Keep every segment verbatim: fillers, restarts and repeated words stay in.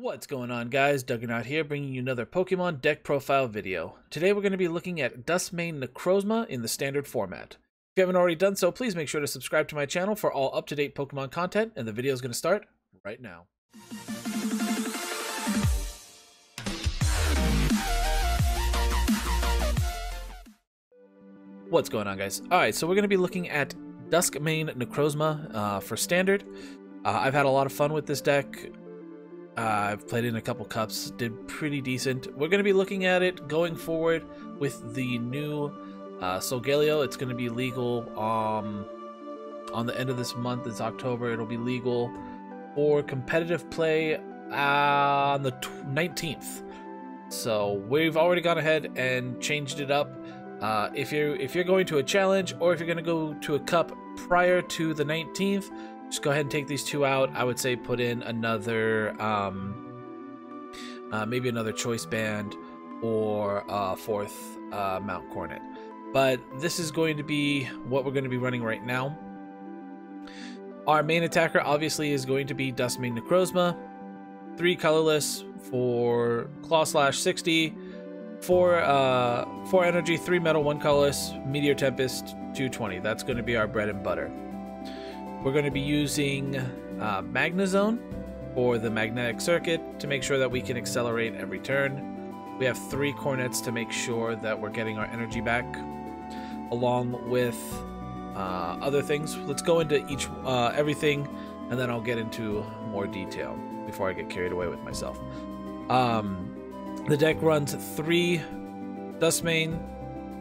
What's going on, guys? Douggernaut here, bringing you another Pokemon deck profile video. Today we're going to be looking at Dusk Mane Necrozma in the standard format. If you haven't already done so, please make sure to subscribe to my channel for all up-to-date Pokemon content, and the video is going to start right now. What's going on, guys? Alright, so we're going to be looking at Dusk Mane Necrozma uh, for standard. Uh, I've had a lot of fun with this deck. Uh, I've played in a couple cups, did pretty decent. We're going to be looking at it going forward with the new uh, Solgaleo. It's going to be legal um, on the end of this month. It's October. It'll be legal for competitive play on the nineteenth. So we've already gone ahead and changed it up. Uh, if you're if you're going to a challenge or if you're going to go to a cup prior to the nineteenth. Just go ahead and take these two out. I would say put in another, um, uh, maybe another Choice Band or uh, fourth uh, Mount Coronet. But this is going to be what we're going to be running right now. Our main attacker obviously is going to be Dusk Mane Necrozma. Three colorless for Claw Slash sixty. Four, uh, four energy, three metal, one colorless, Meteor Tempest, two twenty. That's going to be our bread and butter. We're going to be using uh, Magnezone for the magnetic circuit to make sure that we can accelerate every turn. We have three Cornets to make sure that we're getting our energy back, along with uh, other things. Let's go into each uh, everything, and then I'll get into more detail before I get carried away with myself. Um, the deck runs three Dusk Mane,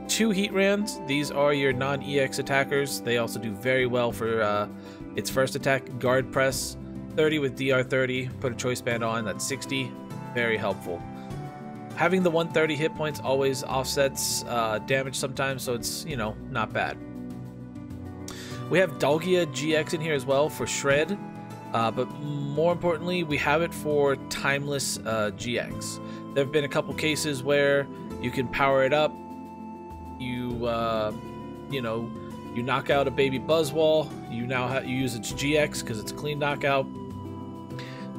two Heatrans. These are your non-E X attackers. They also do very well for uh, its first attack, Guard Press. thirty with D R thirty, put a Choice Band on, that's sixty. Very helpful. Having the one thirty hit points always offsets uh, damage sometimes, so it's, you know, not bad. We have Dialga G X in here as well for Shred, uh, but more importantly, we have it for Timeless uh, G X. There have been a couple cases where you can power it up. You, uh, you know, you knock out a baby Buzzwall. You now ha you use its G X because it's a clean knockout.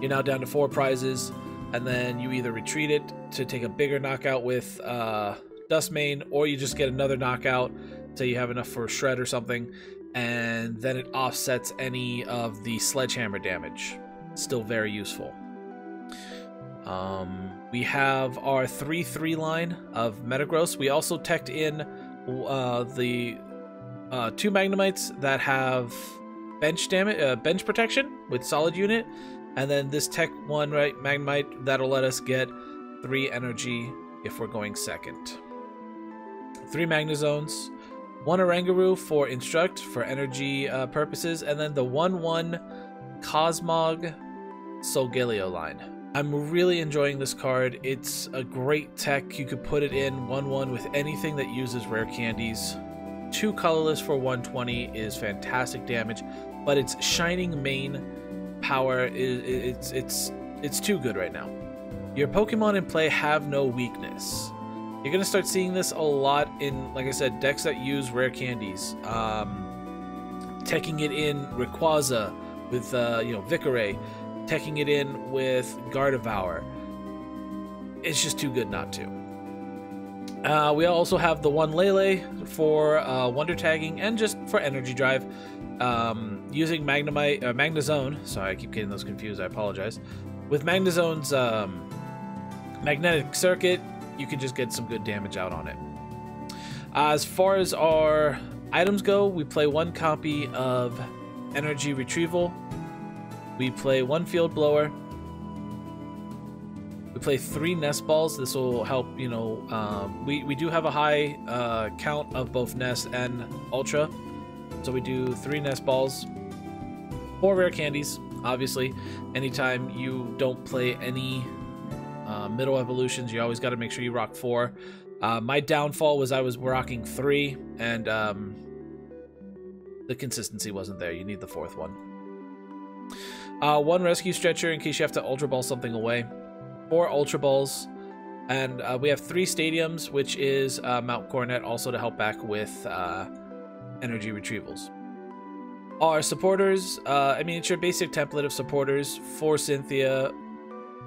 You're now down to four prizes, and then you either retreat it to take a bigger knockout with uh, Dusk Mane, or you just get another knockout, so you have enough for a Shred or something, and then it offsets any of the sledgehammer damage. Still very useful. Um, we have our three three line of Metagross. We also teched in uh, the uh, two Magnemites that have bench damage, uh, bench protection with solid unit, and then this tech one right Magnemite that'll let us get three energy if we're going second. Three Magnezones, one Oranguru for instruct for energy uh, purposes, and then the one one Cosmog Solgaleo line. I'm really enjoying this card. It's a great tech. You could put it in one one with anything that uses rare candies. Two colorless for one twenty is fantastic damage, but its Shining main power is it's it's it's too good right now. Your Pokemon in play have no weakness. You're gonna start seeing this a lot in, like I said, decks that use rare candies. Um, teching it in Rayquaza with uh, you know, Vickeray. Teching it in with Gardevour. It's just too good not to. Uh, we also have the one Lele for uh, Wonder Tagging and just for Energy Drive. Um, using Magnemite, uh, Magnezone, sorry, I keep getting those confused, I apologize. With Magnezone's um, Magnetic Circuit, you can just get some good damage out on it. Uh, as far as our items go, we play one copy of Energy Retrieval. We play one Field Blower. We play three Nest Balls. This will help, you know, um, we, we do have a high uh, count of both Nest and Ultra. So we do three Nest Balls. Four Rare Candies, obviously. Anytime you don't play any uh, middle evolutions, you always got to make sure you rock four. Uh, my downfall was I was rocking three, and um, the consistency wasn't there. You need the fourth one. Uh, one Rescue Stretcher in case you have to Ultra Ball something away. Four Ultra Balls. And uh, we have three Stadiums, which is uh, Mount Coronet, also to help back with uh, energy retrievals. Our supporters, uh, I mean, it's your basic template of supporters. Four Cynthia,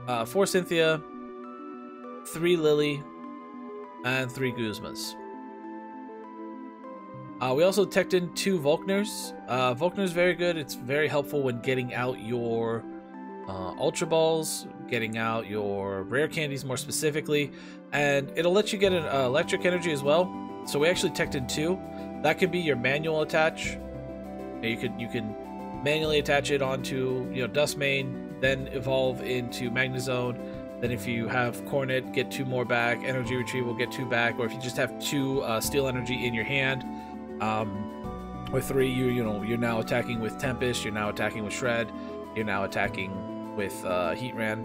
uh, four Cynthia, three Lily, and three Guzmas. Uh, we also teched in two Volkners. Uh, Volkner's very good. It's very helpful when getting out your uh, Ultra Balls, getting out your Rare Candies more specifically, and it'll let you get an uh, Electric Energy as well. So we actually teched in two. That could be your manual attach. You could you can manually attach it onto you know Dusk Mane, then evolve into Magnezone. Then if you have Coronet, get two more back. Energy Retrieval, get two back. Or if you just have two uh, Steel Energy in your hand, um, or three, you you know you're now attacking with Tempest. You're now attacking with Shred. You're now attacking with uh, Heatran.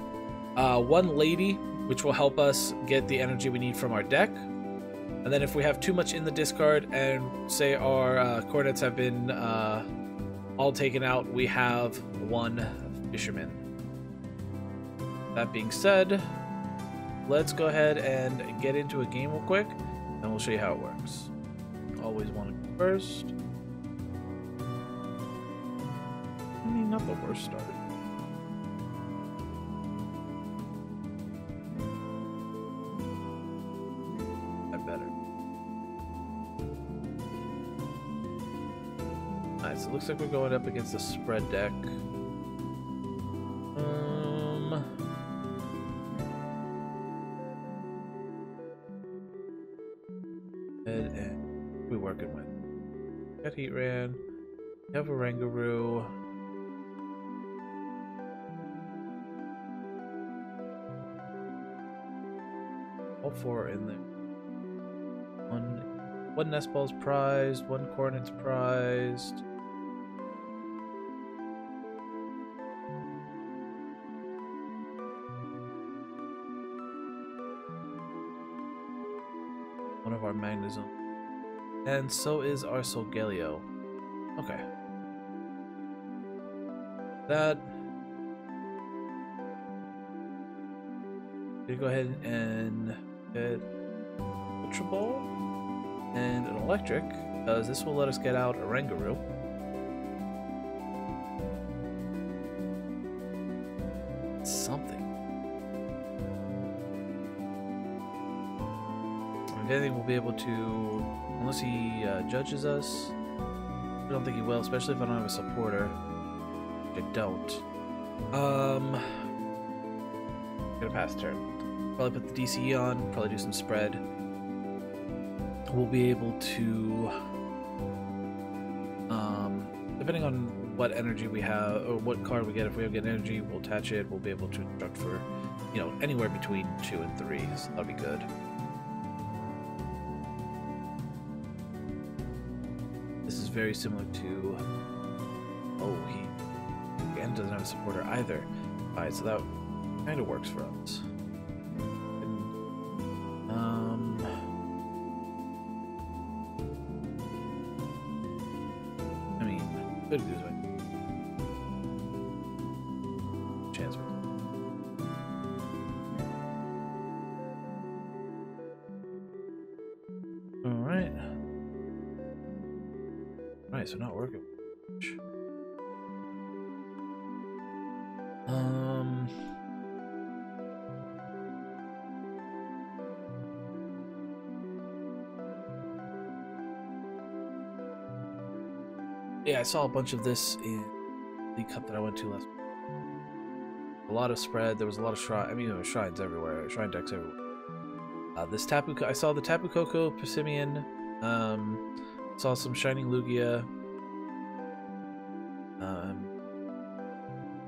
Uh, one Lady, which will help us get the energy we need from our deck. And then if we have too much in the discard and say our uh, Coronets have been uh, all taken out, we have one Fisherman. That being said, let's go ahead and get into a game real quick and we'll show you how it works. Always want to go first. I mean, not the worst start. So it looks like we're going up against a spread deck. Um, and, and we're working with. Got Heatran. We have a Rangaroo. All four are in there. One, one Nest Ball's prized. One Coronet's prized. Our Magnezone, and so is our Solgaleo. Okay, that we go ahead and get Ultra Ball and an Electric, because this will let us get out a Rangaroo. If anything, we'll be able to, unless he uh, judges us. I don't think he will, especially if I don't have a supporter. I don't. Um, I'm gonna pass turn. Probably put the D C E on. Probably do some spread. We'll be able to, um, depending on what energy we have or what card we get. If we get energy, we'll attach it. We'll be able to instruct for, you know, anywhere between two and three. So that'll be good. Very similar to, oh, he again doesn't have a supporter either. All right, so that kind of works for us. And, um, I mean, good goose way. Chance. All right. Alright, so not working. Um, yeah, I saw a bunch of this in the cup that I went to last week. A lot of spread, there was a lot of shrine. I mean, there were shrines everywhere, shrine decks everywhere. Uh, this Tapu, I saw the Tapu Koko, Persimmon, um, saw some Shining Lugia, um,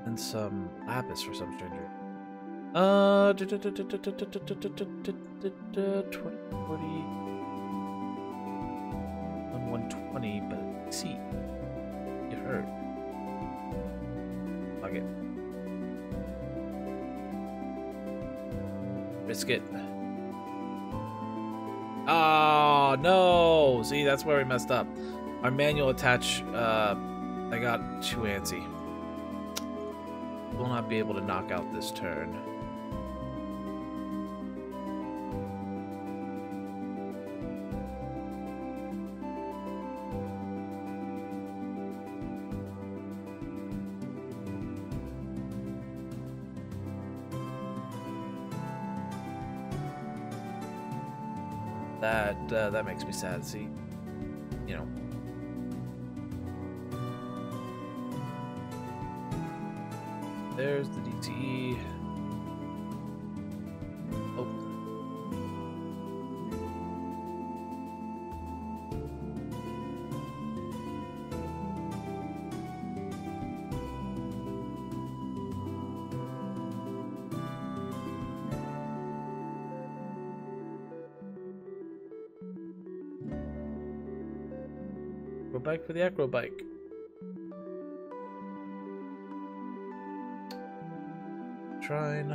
and some Lapis for some stranger. Uh, twenty, forty, one twenty, but see, it hurt. Fuck it. Risk it. Oh no! See, that's where we messed up. Our manual attach, uh, I got too antsy. Will not be able to knock out this turn. That, uh, that makes me sad, see? You know. There's the D T E. Oh. Acro bike for the acro bike. Shrine.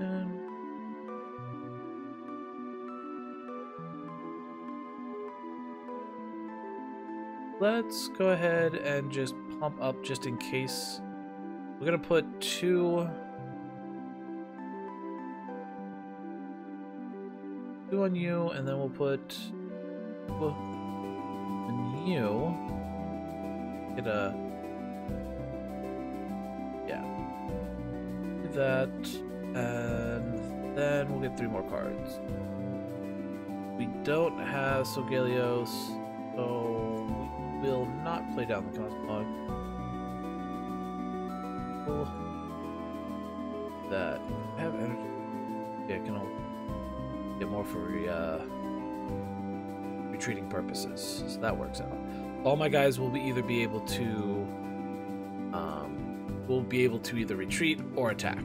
Um. Let's go ahead and just pump up just in case. We're gonna put two Two on you, and then we'll put well, on you. Get a yeah. Do that, and then we'll get three more cards. We don't have Solgaleo, so we will not play down the Cosmog. Cool. That I have energy. Yeah, I can all. Get more for uh, retreating purposes, so that works out. All my guys will be either be able to, um, will be able to either retreat or attack.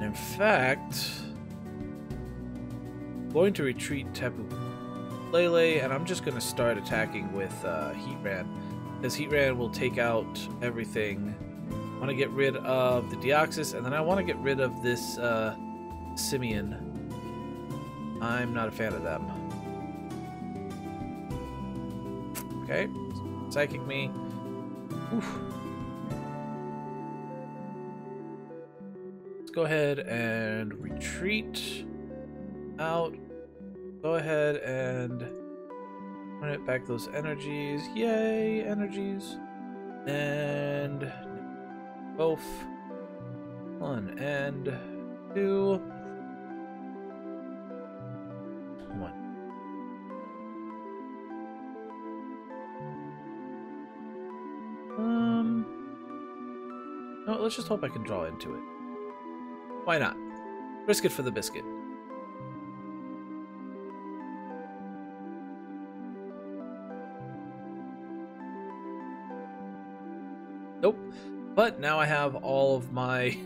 In fact, I'm going to retreat Tapu Lele, and I'm just going to start attacking with uh, Heatran. Because Heatran will take out everything. I want to get rid of the Deoxys, and then I want to get rid of this uh, Simeon. I'm not a fan of them. Okay, psychic me. Oof. Let's go ahead and retreat out. Go ahead and Run back those energies. Yay, energies. And both. One and two. One. Um. No, let's just hope I can draw into it. Why not? Risk it for the biscuit. Nope, but now I have all of my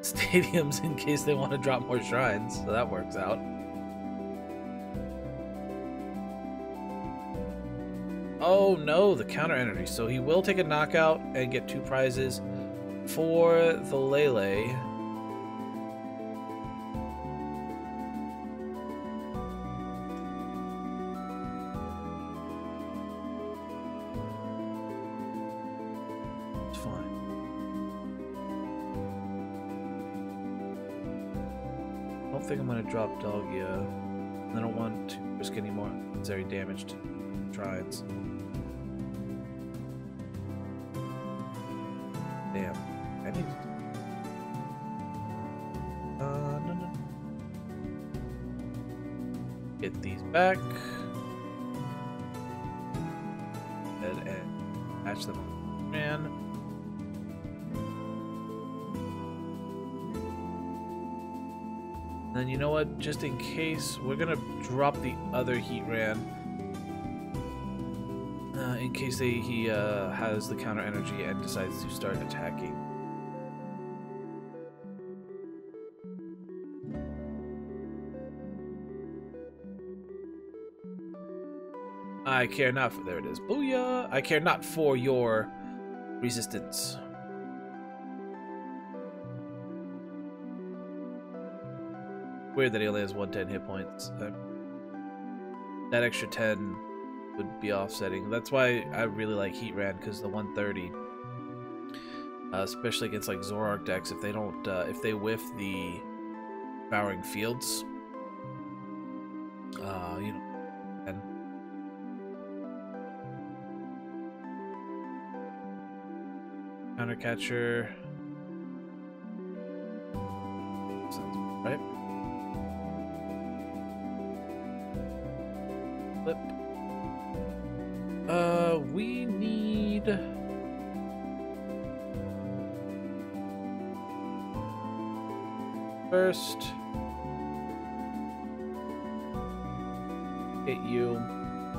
stadiums in case they want to drop more shrines, so that works out. Oh no, the counter energy. So he will take a knockout and get two prizes for the Lele. Drop Dialga. I don't want to risk any more necessary damage to shrines. Damn. I need to. Uh, no, no. Get these back. And, and patch them up. Man. And you know what? Just in case, we're gonna drop the other Heatran uh, in case they, he uh, has the counter energy and decides to start attacking. I care not for there it is. Booyah! I care not for your resistance. Weird that he only has one hundred ten hit points. That extra ten would be offsetting. That's why I really like Heatran, because the one thirty uh, especially against like Zoroark decks. If they don't, uh, if they whiff the Devouring Fields, uh, you know. And Counter Catcher. Sounds right. Flip. Uh, we need. First, get you.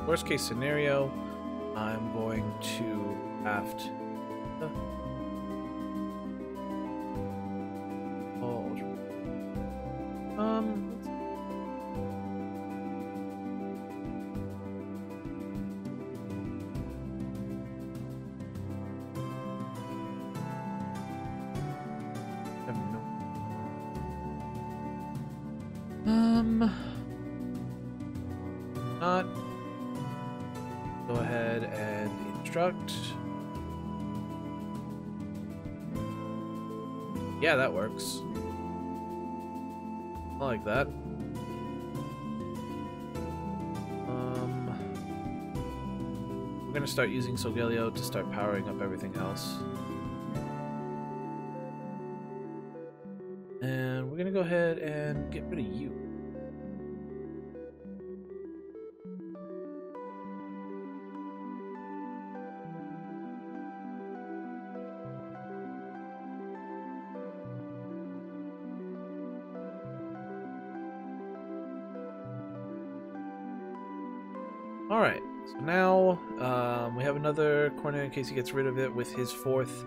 Worst case scenario, I'm going to craft. Uh, Yeah, that works. I like that. Um, we're gonna start using Solgaleo to start powering up everything else. And we're gonna go ahead and get rid of you. Another corner in case he gets rid of it with his fourth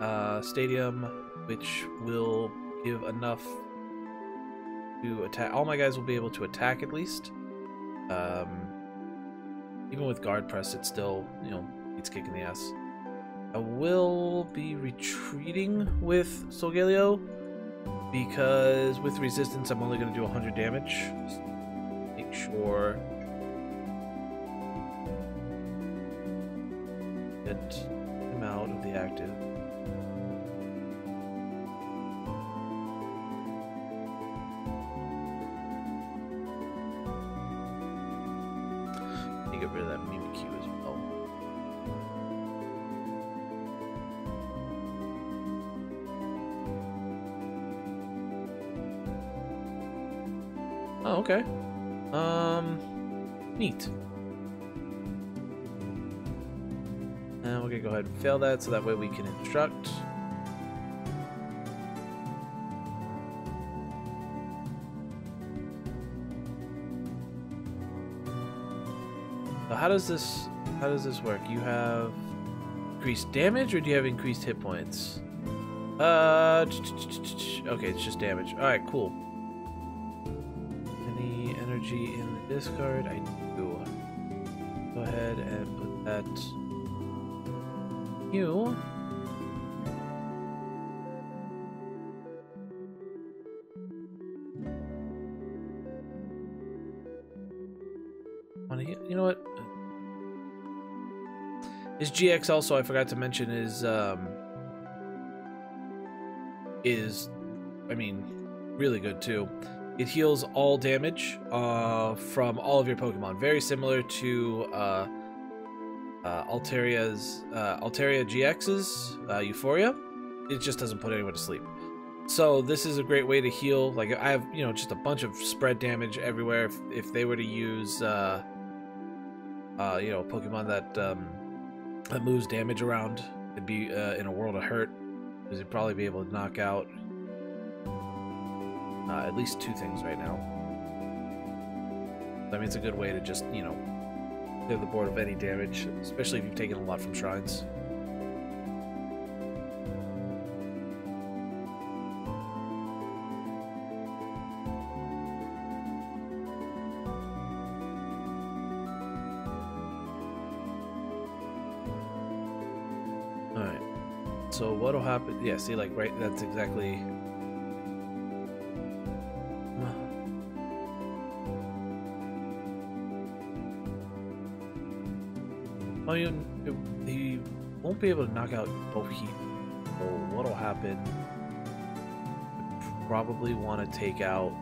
uh, stadium, which will give enough to attack. All my guys will be able to attack at least. Um, even with guard press, it's still, you know, it's kicking the ass. I will be retreating with Solgaleo because with resistance, I'm only going to do one hundred damage. Just make sure. Get him out of the active. Let me get rid of that Mimikyu as well. Oh, okay. Um, neat. Go ahead and fail that so that way we can instruct. So how does this how does this work? You have increased damage or do you have increased hit points? Uh okay, it's just damage. Alright, cool. Any energy in the discard? I do. Go ahead and put that. You. You know what? His G X also, I forgot to mention, is um is I mean really good too. It heals all damage uh from all of your Pokemon. Very similar to uh Uh, Altaria's, uh, Altaria G X's uh, Euphoria. It just doesn't put anyone to sleep. So this is a great way to heal. Like I have, you know, just a bunch of spread damage everywhere. If, if they were to use, uh, uh, you know, Pokemon that um, that moves damage around, it'd be uh, in a world of hurt, because you'd probably be able to knock out uh, at least two things right now. I mean, it's a good way to just, you know, clear the board of any damage, especially if you've taken a lot from shrines. Alright. So what'll happen? Yeah, see, like, right, that's exactly... I mean, he won't be able to knock out both heat. So what'll happen? Probably want to take out.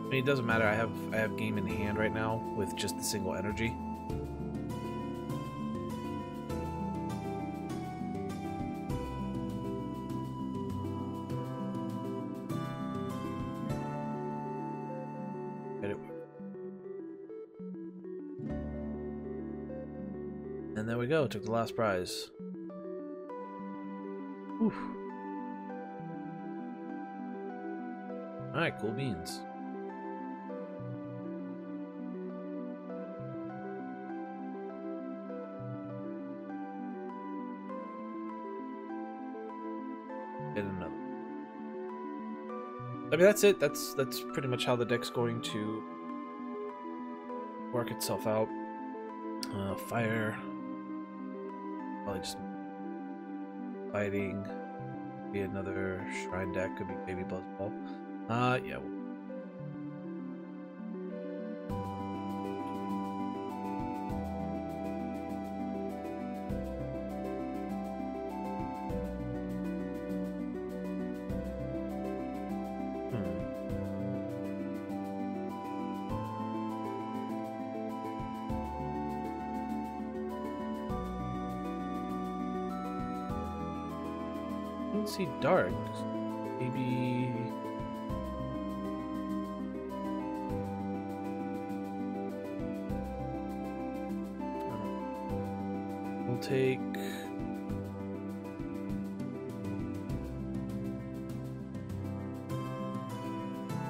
I mean, it doesn't matter. I have I have game in hand right now with just the single energy. And there we go. Took the last prize. Oof. All right, cool beans. I mean, that's it. That's that's pretty much how the deck's going to work itself out. Uh, fire, probably just fighting. Be another shrine deck. Could be maybe Buzzwall. Uh, yeah. See dark, maybe. We'll take.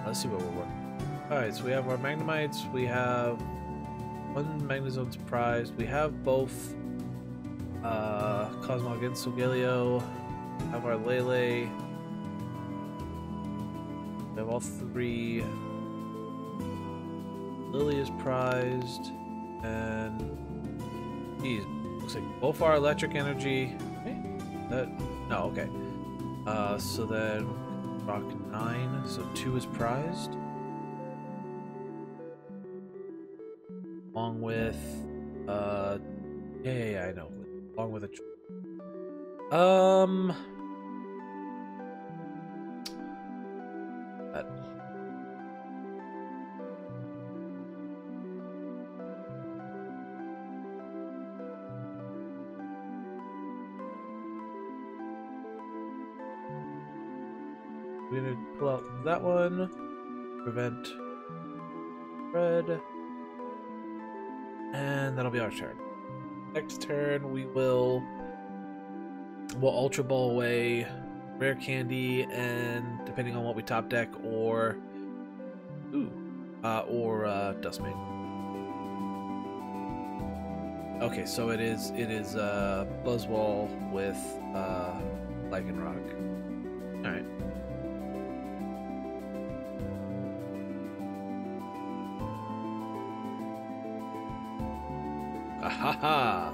Let's see what we're working. All right, so we have our Magnemites. We have one Magnezone surprise. We have both uh, Cosmog and Solgaleo. Have our Lele. We have all three. Lily is prized. And geez, looks like both our electric energy. Okay. That no, okay. Uh so then rock nine, so two is prized. Along with uh yeah, yeah, yeah I know. Along with a um that one, prevent red, and that'll be our turn. Next turn we will we'll ultra ball away rare candy, and depending on what we top deck, or ooh, uh, or uh, Dusk Mane. Okay, so it is it is uh, Buzzwall with uh, Rock. All right. Haha! Uh,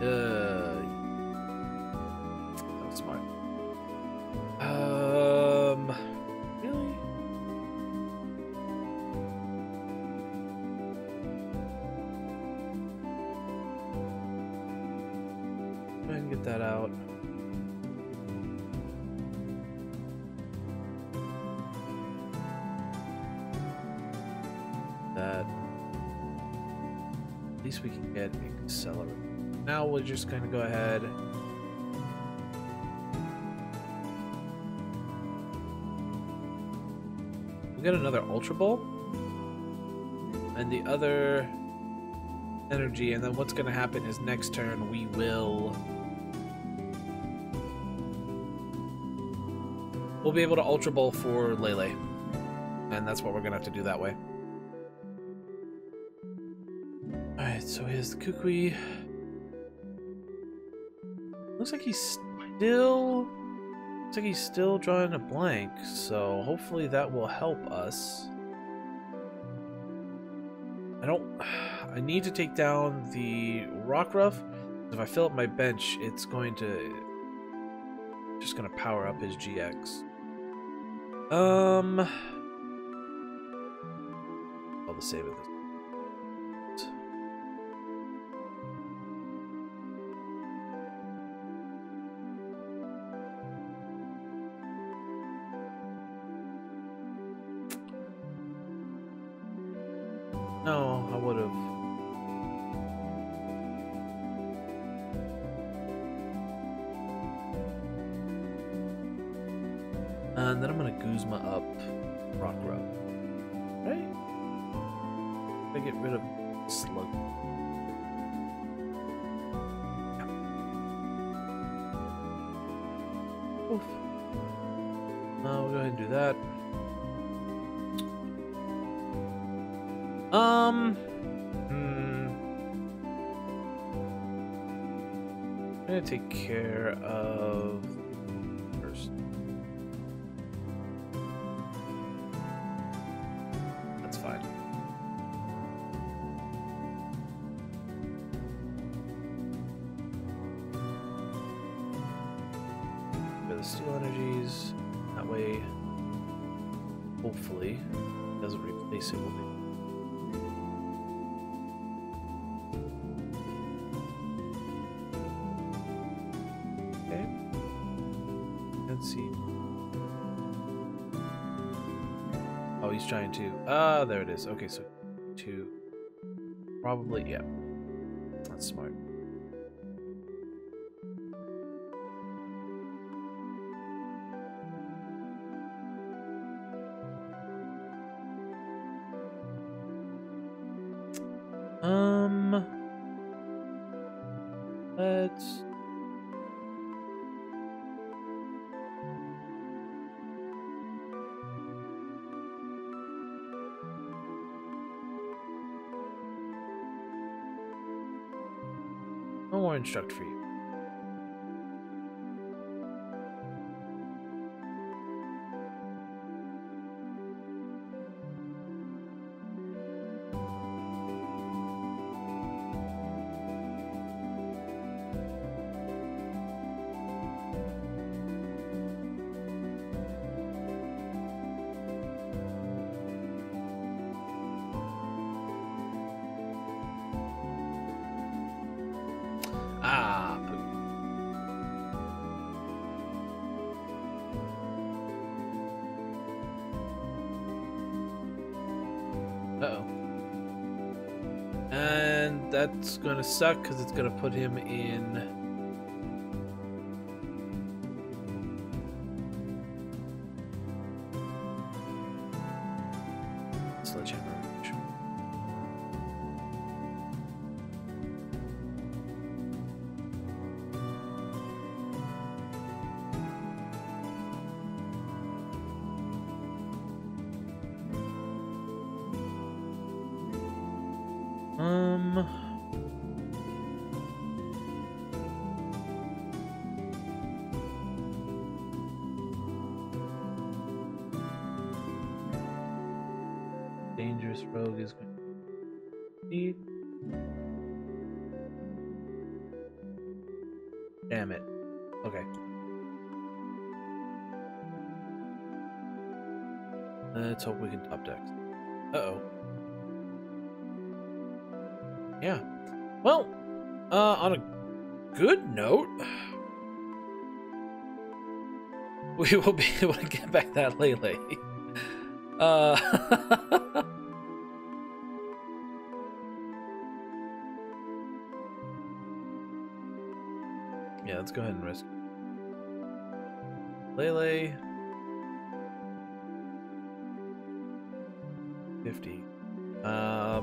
that was smart. Um, really? Try and get that out. That. At least we can get accelerate. Now we're just going to go ahead. We'll get another Ultra Ball. And the other energy. And then what's going to happen is next turn we will. We'll be able to Ultra Ball for Lele. And that's what we're going to have to do that way. So here's the Kukui. Looks like he's still looks like he's still drawing a blank, so hopefully that will help us. I don't I need to take down the Rockruff. If I fill up my bench, it's going to just gonna power up his G X. Um, I'll just save it. No, I would have. And then I'm gonna Guzma up Rockruff. Right? I get rid of Slug. Yeah. Oof. Now we'll go ahead and do that. Um, hmm. I'm gonna take care of first. That's fine. For the steel energies, that way, hopefully, it doesn't replace it with it. Trying to ah uh, there it is. Okay, so two probably, yeah, that's smart. Um let's instruct for you. That's gonna suck because it's gonna put him in. Sledgehammer range. Um. Rogue is going to need. Damn it. Okay. Let's hope we can top deck. Uh oh. Yeah. Well, uh, on a good note, we will be able to get back that Lele. Uh. Yeah, let's go ahead and risk Lele. fifty. Uh,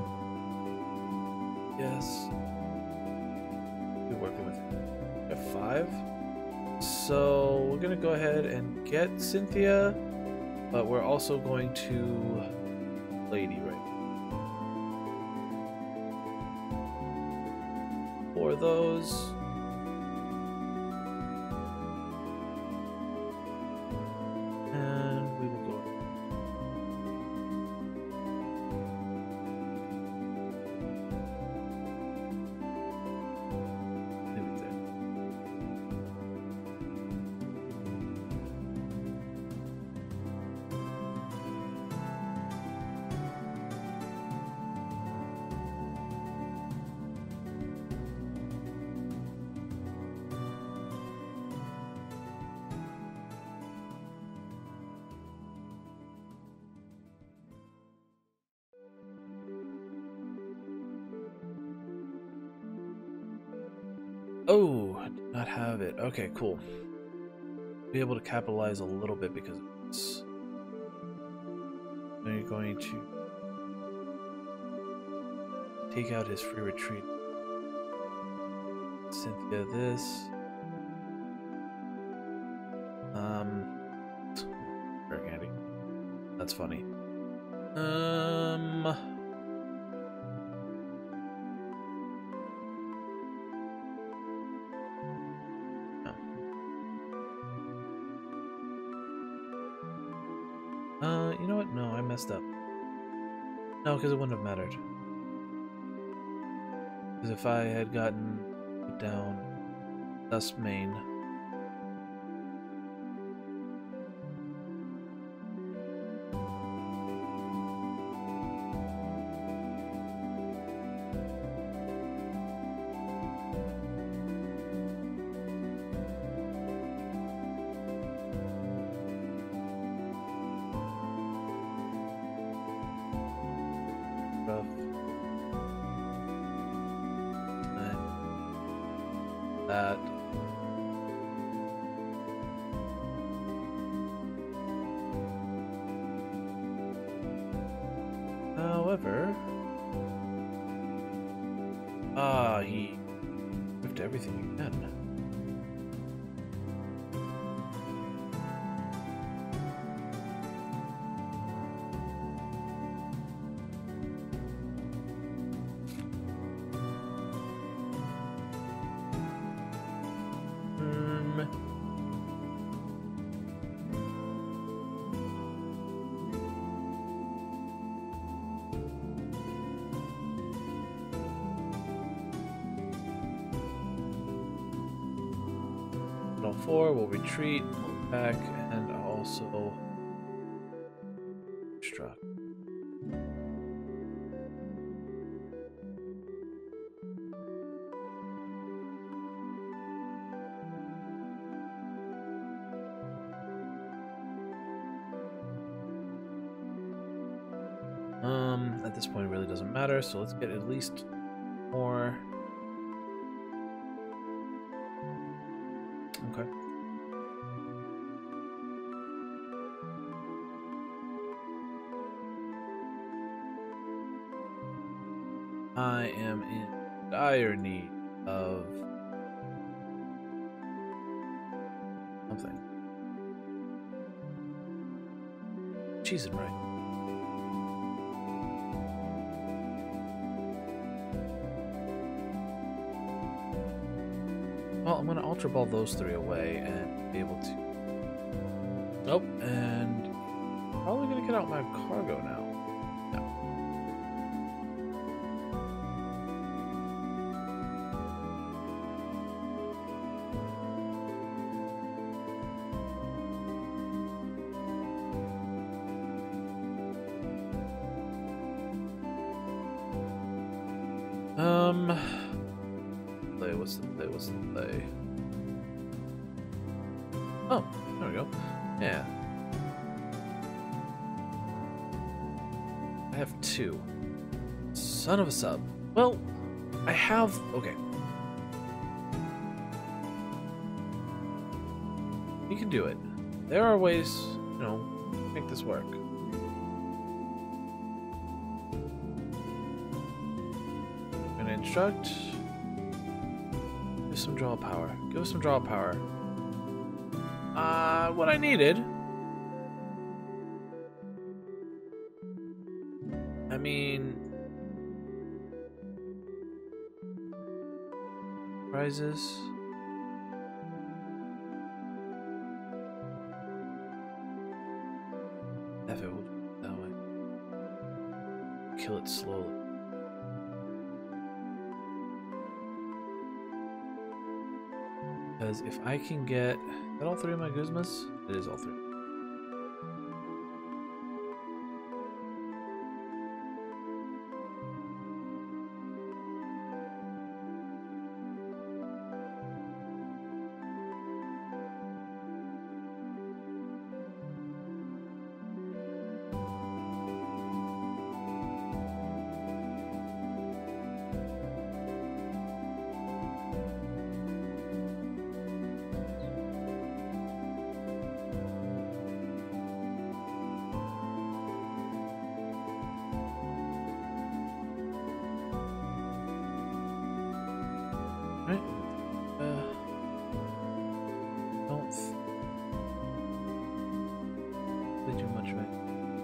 yes. We're working with F five. So we're going to go ahead and get Cynthia, but we're also going to Lady right now. For those. Oh, I did not have it. Okay, cool. Be able to capitalize a little bit because it's... Now you're going to take out his free retreat. Cynthia, this. Um, that's funny. Um, no. Uh, you know what? No, I messed up. No, because it wouldn't have mattered. Because if I had gotten put down Dusk Mane. Four, we'll retreat, move back, and also struck. Um, at this point, it really doesn't matter, so let's get at least more. I am in dire need of something. Cheese and right. Well, I'm gonna Ultra Ball those three away and be able to. Nope. And probably gonna get out my cargo now. Son of a sub. Well, I have... Okay. You can do it. There are ways, you know, to make this work. I'm gonna instruct. Give some draw power. Give some draw power. Uh, what I needed... I mean... Prizes. If it would that way. Kill it slowly. Because if I can get... Is that all three of my Guzmas? It is all three.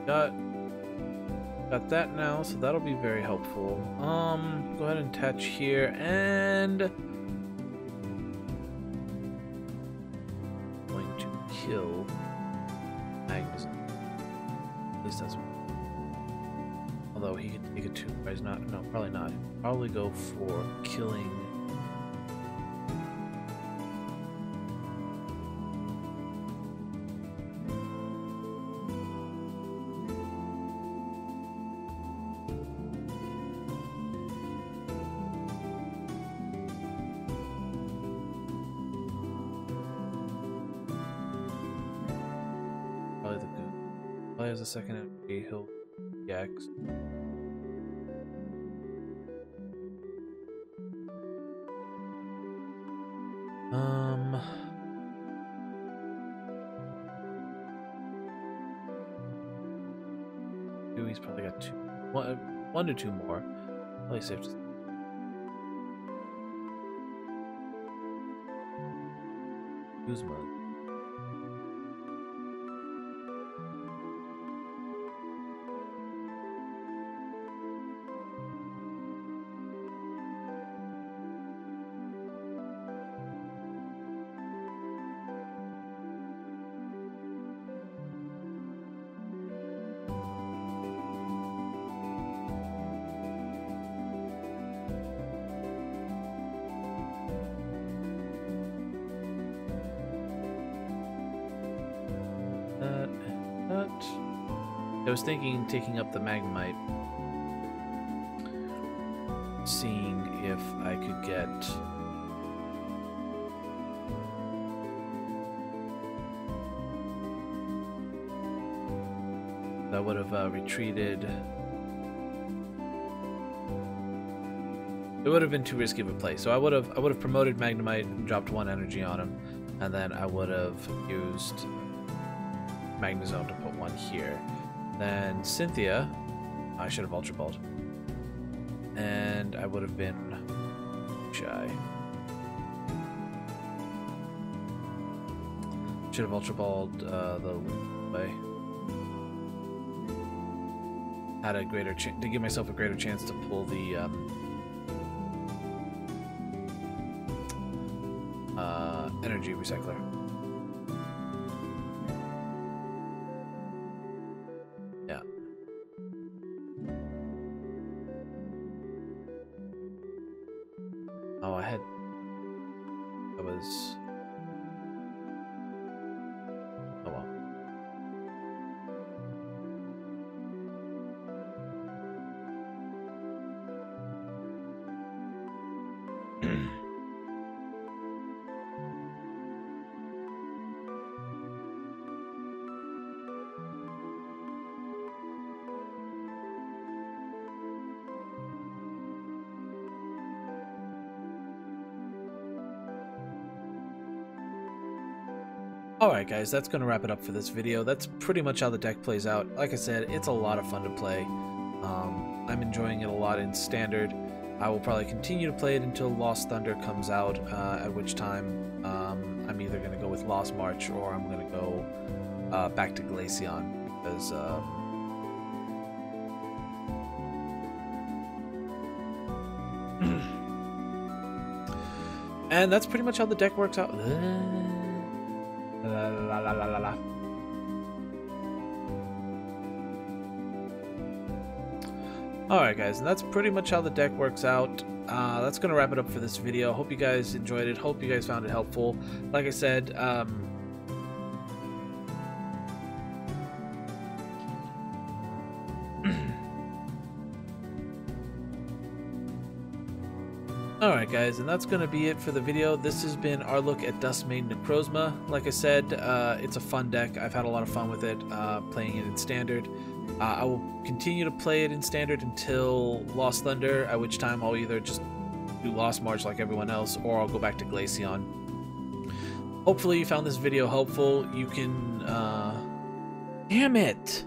Got, got that now, so that'll be very helpful. Um, go ahead and attach here, and... kill Magnezone. At least that's one. Although he could take a two, but he's not. No, probably not. Probably go for killing. As a second at Hill G X. Um Ooh, he's probably got two one one to two more. Probably safe to Guzman. I was thinking taking up the Magnemite, seeing if I could get that would have uh, retreated. It would have been too risky of a play, so I would have I would have promoted Magnemite and dropped one energy on him, and then I would have used Magnezone to put one here. Then Cynthia, I should have Ultra Balled, and I would have been shy. Should have Ultra Balled uh, the way. Had a greater chance to give myself a greater chance to pull the um, uh, energy recycler. Alright guys, that's going to wrap it up for this video. That's pretty much how the deck plays out. Like I said, it's a lot of fun to play. Um, I'm enjoying it a lot in Standard. I will probably continue to play it until Lost Thunder comes out, uh, at which time um, I'm either going to go with Lost March or I'm going to go uh, back to Glaceon, because uh, and that's pretty much how the deck works out. La, la, la, la, la, la. Alright guys, and that's pretty much how the deck works out. Uh, that's going to wrap it up for this video. Hope you guys enjoyed it. Hope you guys found it helpful. Like I said, um... Alright guys, and that's going to be it for the video. This has been our look at Dusk Mane Necrozma. Like I said, uh, it's a fun deck. I've had a lot of fun with it, uh, playing it in Standard. Uh, I will continue to play it in Standard until Lost Thunder, at which time I'll either just do Lost March like everyone else, or I'll go back to Glaceon. Hopefully you found this video helpful. You can... Uh... Damn it!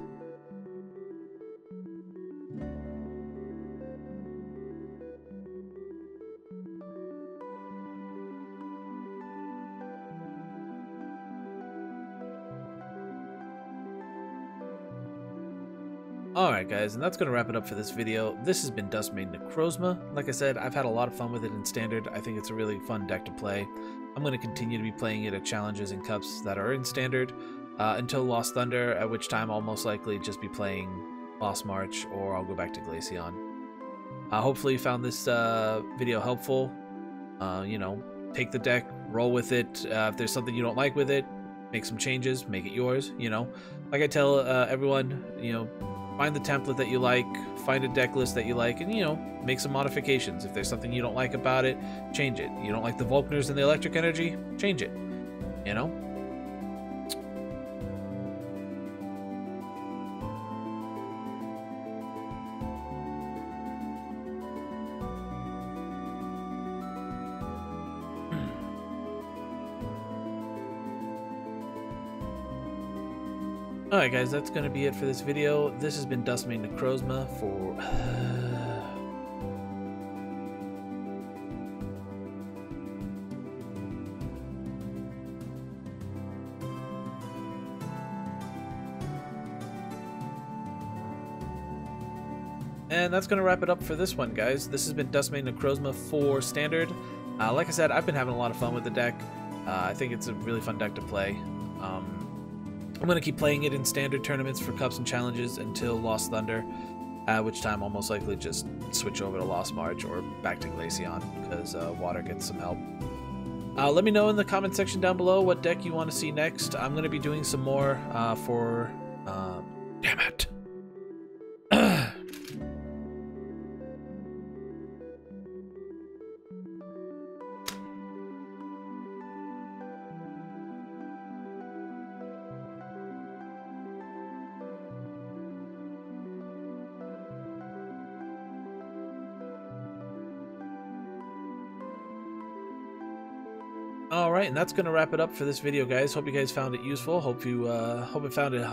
Alright guys, and that's going to wrap it up for this video. This has been Dusk Mane Necrozma. Like I said, I've had a lot of fun with it in Standard. I think it's a really fun deck to play. I'm going to continue to be playing it at Challenges and Cups that are in Standard uh, until Lost Thunder, at which time I'll most likely just be playing Lost March, or I'll go back to Glaceon. Uh, hopefully you found this uh, video helpful. Uh, you know, take the deck, roll with it. Uh, if there's something you don't like with it, make some changes, make it yours, you know. Like I tell uh, everyone, you know, find the template that you like, find a deck list that you like, and, you know, make some modifications. If there's something you don't like about it, change it. You don't like the Volkners and the electric energy, change it, you know? Alright guys, that's going to be it for this video. This has been Dusk Mane Necrozma for... and that's going to wrap it up for this one, guys. This has been Dusk Mane Necrozma for Standard. Uh, like I said, I've been having a lot of fun with the deck. Uh, I think it's a really fun deck to play. Um... I'm going to keep playing it in Standard tournaments for Cups and Challenges until Lost Thunder, at which time I'll most likely just switch over to Lost March or back to Glaceon, because uh, Water gets some help. Uh, let me know in the comment section down below what deck you want to see next. I'm going to be doing some more uh, for... Uh, damn it! Alright, and that's going to wrap it up for this video, guys. Hope you guys found it useful. Hope you, uh, hope you found it...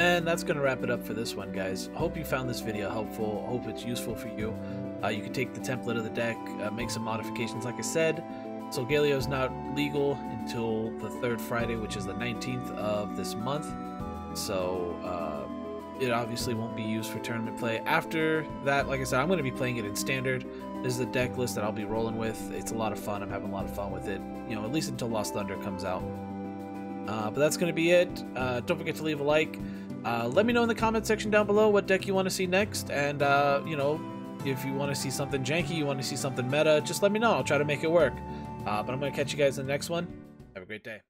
and that's going to wrap it up for this one, guys. Hope you found this video helpful. Hope it's useful for you. Uh, you can take the template of the deck, uh, make some modifications. Like I said, Solgaleo is not legal until the third Friday, which is the nineteenth of this month. So uh, it obviously won't be used for tournament play. After that, like I said, I'm going to be playing it in Standard. This is the deck list that I'll be rolling with. It's a lot of fun. I'm having a lot of fun with it, you know, at least until Lost Thunder comes out. Uh, but that's going to be it. Uh, don't forget to leave a like. Uh, let me know in the comment section down below what deck you want to see next, and, uh, you know, if you want to see something janky, you want to see something meta, just let me know. I'll try to make it work. Uh, but I'm going to catch you guys in the next one. Have a great day.